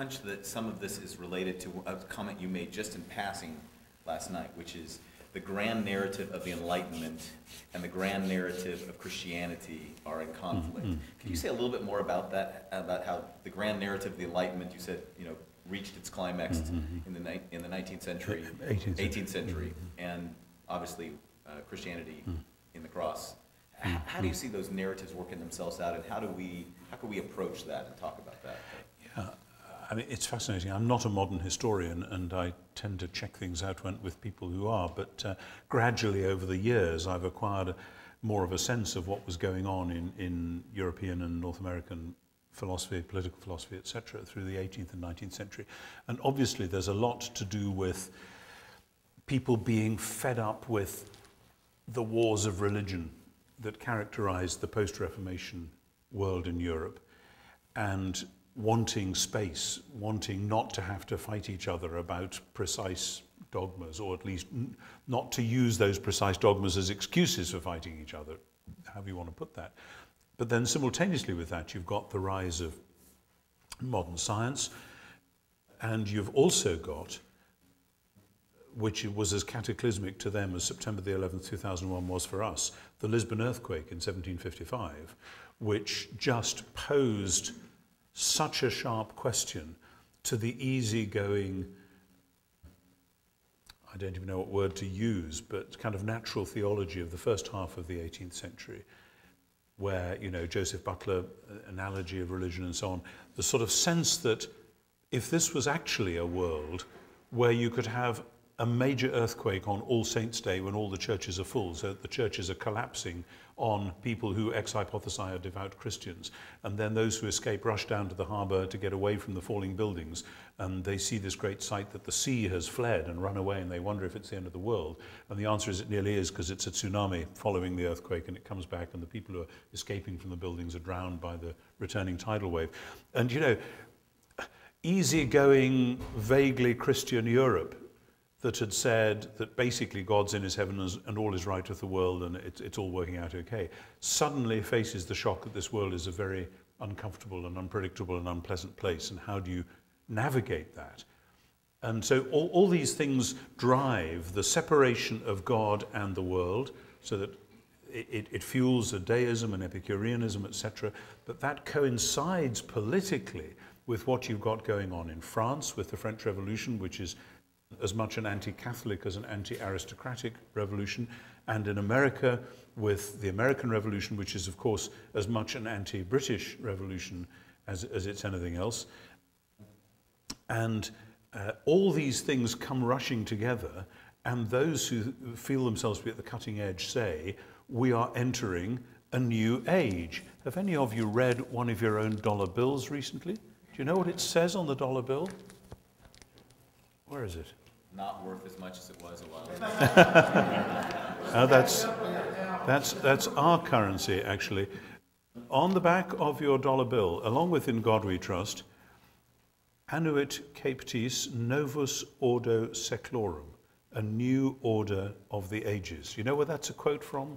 hunch that some of this is related to a comment you made just in passing last night, which is the grand narrative of the Enlightenment and the grand narrative of Christianity are in conflict. Mm-hmm. Can you say a little bit more about that, about how the grand narrative of the Enlightenment, you said, you know, reached its climax in the 19th century, 18th century, and obviously Christianity in the cross. How do you see those narratives working themselves out, and how can we approach that and talk about that? Yeah, I mean, it's fascinating. I'm not a modern historian, and I tend to check things out with people who are, but gradually over the years I've acquired more of a sense of what was going on in European and North American philosophy, political philosophy, etc., through the 18th and 19th century. And obviously there's a lot to do with people being fed up with the wars of religion that characterized the post-Reformation world in Europe, and wanting space, wanting not to have to fight each other about precise dogmas, or at least not to use those precise dogmas as excuses for fighting each other, however you want to put that. But then simultaneously with that, you've got the rise of modern science, and you've also got, which was as cataclysmic to them as September the 11th, 2001 was for us, the Lisbon earthquake in 1755, which just posed such a sharp question to the easygoing, I don't even know what word to use, but kind of natural theology of the first half of the 18th century, where, you know, Joseph Butler, analogy of religion and so on, the sort of sense that if this was actually a world where you could have a major earthquake on All Saints' Day when all the churches are full, so that the churches are collapsing on people who ex-hypothesize are devout Christians, and then those who escape rush down to the harbour to get away from the falling buildings, and they see this great sight that the sea has fled and run away, and they wonder if it's the end of the world, and the answer is it nearly is, because it's a tsunami following the earthquake, and it comes back, and the people who are escaping from the buildings are drowned by the returning tidal wave. And, you know, easygoing, vaguely Christian Europe that had said that basically God's in his heaven and all is right with the world and it's all working out okay, suddenly faces the shock that this world is a very uncomfortable and unpredictable and unpleasant place, and how do you navigate that? And so all these things drive the separation of God and the world, so that it fuels a deism and Epicureanism, etc., but that coincides politically with what you've got going on in France with the French Revolution, which is as much an anti-Catholic as an anti-aristocratic revolution, and in America with the American Revolution, which is of course as much an anti-British revolution as it's anything else. And all these things come rushing together, and those who feel themselves to be at the cutting edge say, we are entering a new age. Have any of you read one of your own dollar bills recently? Do you know what it says on the dollar bill? Where is it? Not worth as much as it was a while ago. Now that's our currency, actually. On the back of your dollar bill, along with In God We Trust, Annuit Coeptis Novus Ordo Seclorum, a new order of the ages. You know where that's a quote from?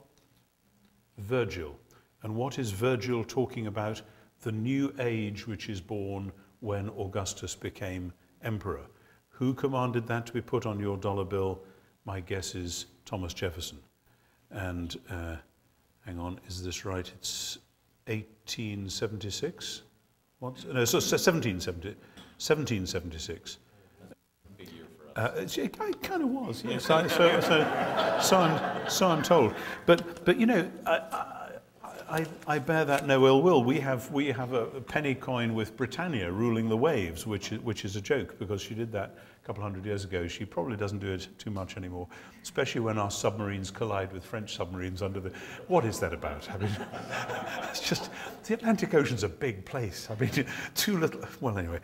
Virgil. And what is Virgil talking about? The new age which is born when Augustus became emperor. Who commanded that to be put on your dollar bill? My guess is Thomas Jefferson. And hang on, is this right? It's 1876? What? No, so 1776. Big year for us. It kind of was, yes. So I'm told. But you know, I bear that no ill will. We have a penny coin with Britannia ruling the waves, which is a joke, because she did that a couple hundred years ago. She probably doesn't do it too much anymore, especially when our submarines collide with French submarines under the... What is that about? I mean, it's just... The Atlantic Ocean's a big place. I mean, too little... Well, anyway.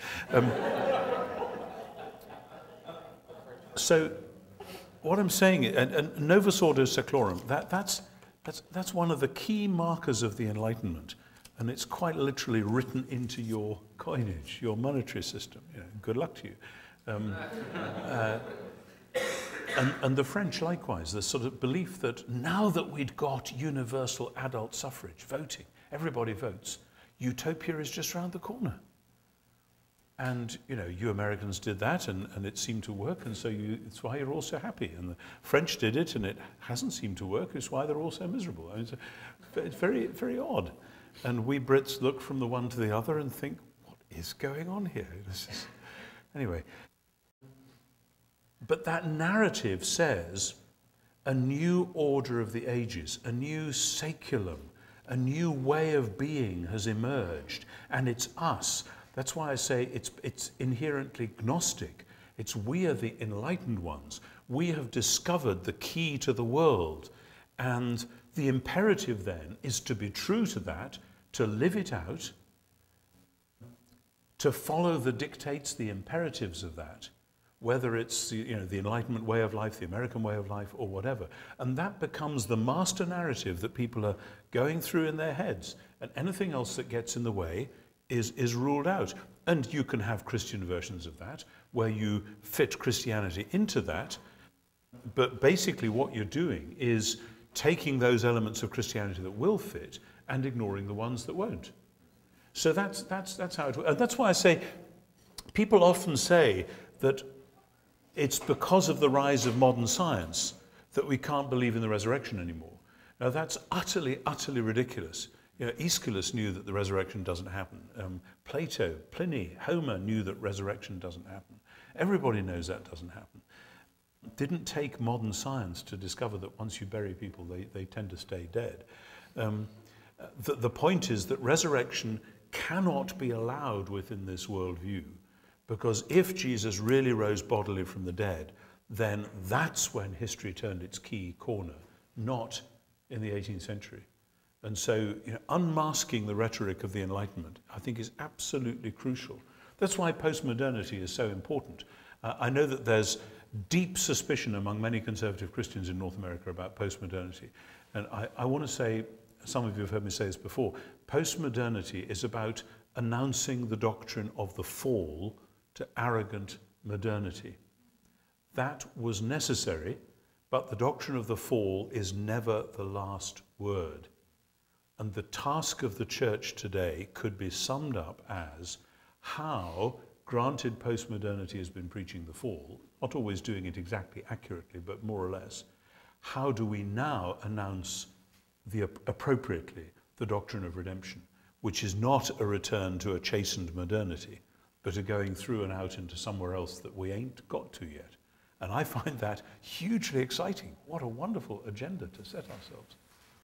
So what I'm saying, and Novus Ordo Seclorum, that's one of the key markers of the Enlightenment, and it's quite literally written into your coinage, your monetary system. You know, good luck to you. And the French likewise, the sort of belief that now that we'd got universal adult suffrage, voting, everybody votes, utopia is just round the corner. And, you know, you Americans did that, and it seemed to work, and so it's why you're all so happy. And the French did it, and it hasn't seemed to work. It's why they're all so miserable. I mean, it's very, very odd. And we Brits look from the one to the other and think, what is going on here? This is... Anyway. But that narrative says a new order of the ages, a new seculum, a new way of being has emerged, and it's us. That's why I say it's inherently gnostic. It's we are the enlightened ones. We have discovered the key to the world. And the imperative then is to be true to that, to live it out, to follow the dictates, the imperatives of that, whether it's, you know, the Enlightenment way of life, the American way of life, or whatever. And that becomes the master narrative that people are going through in their heads. And anything else that gets in the way is ruled out. And you can have Christian versions of that, where you fit Christianity into that. But basically what you're doing is taking those elements of Christianity that will fit and ignoring the ones that won't. So that's how it works. And that's why I say, people often say that it's because of the rise of modern science that we can't believe in the resurrection anymore. Now that's utterly, utterly ridiculous. You know, Aeschylus knew that the resurrection doesn't happen. Plato, Pliny, Homer knew that resurrection doesn't happen. Everybody knows that doesn't happen. It didn't take modern science to discover that once you bury people, they tend to stay dead. The point is that resurrection cannot be allowed within this worldview, because if Jesus really rose bodily from the dead, then that's when history turned its key corner, not in the 18th century. And so, you know, unmasking the rhetoric of the Enlightenment, I think, is absolutely crucial. That's why postmodernity is so important. I know that there's deep suspicion among many conservative Christians in North America about postmodernity. And I want to say, some of you have heard me say this before, postmodernity is about announcing the doctrine of the fall to arrogant modernity. That was necessary, but the doctrine of the fall is never the last word. And the task of the church today could be summed up as how, granted postmodernity has been preaching the fall, not always doing it exactly accurately, but more or less, how do we now announce appropriately the doctrine of redemption, which is not a return to a chastened modernity, but a going through and out into somewhere else that we ain't got to yet. And I find that hugely exciting. What a wonderful agenda to set ourselves.